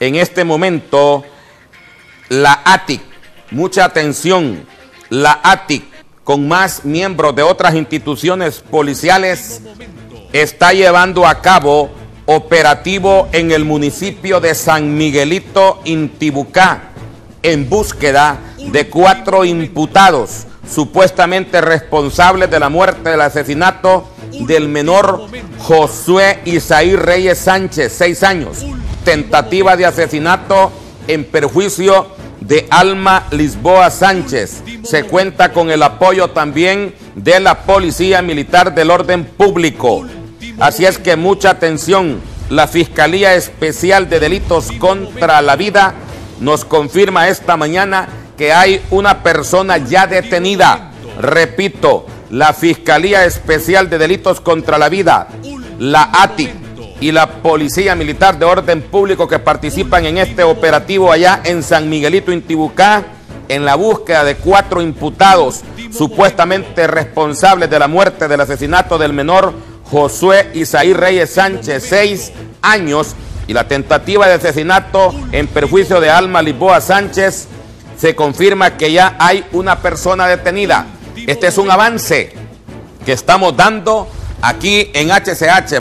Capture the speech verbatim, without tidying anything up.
en este momento la A T I C, mucha atención, la A T I C con más miembros de otras instituciones policiales está llevando a cabo operativo en el municipio de San Miguelito, Intibucá, en búsqueda de cuatro imputados supuestamente responsables de la muerte, del asesinato del menor Josué Isaí Reyes Sánchez, seis años, tentativa de asesinato en perjuicio de Alma Lisboa Sánchez. Se cuenta con el apoyo también de la Policía Militar del Orden Público. Así es que mucha atención, la Fiscalía Especial de Delitos Contra la Vida nos confirma esta mañana que hay una persona ya detenida. Repito, la Fiscalía Especial de Delitos Contra la Vida, la A T I C y la Policía Militar de Orden Público que participan en este operativo allá en San Miguelito, Intibucá, en la búsqueda de cuatro imputados supuestamente responsables de la muerte, del asesinato del menor Josué Isaí Reyes Sánchez, seis años, y la tentativa de asesinato en perjuicio de Alma Lisboa Sánchez. Se confirma que ya hay una persona detenida. Este es un avance que estamos dando aquí en H C H.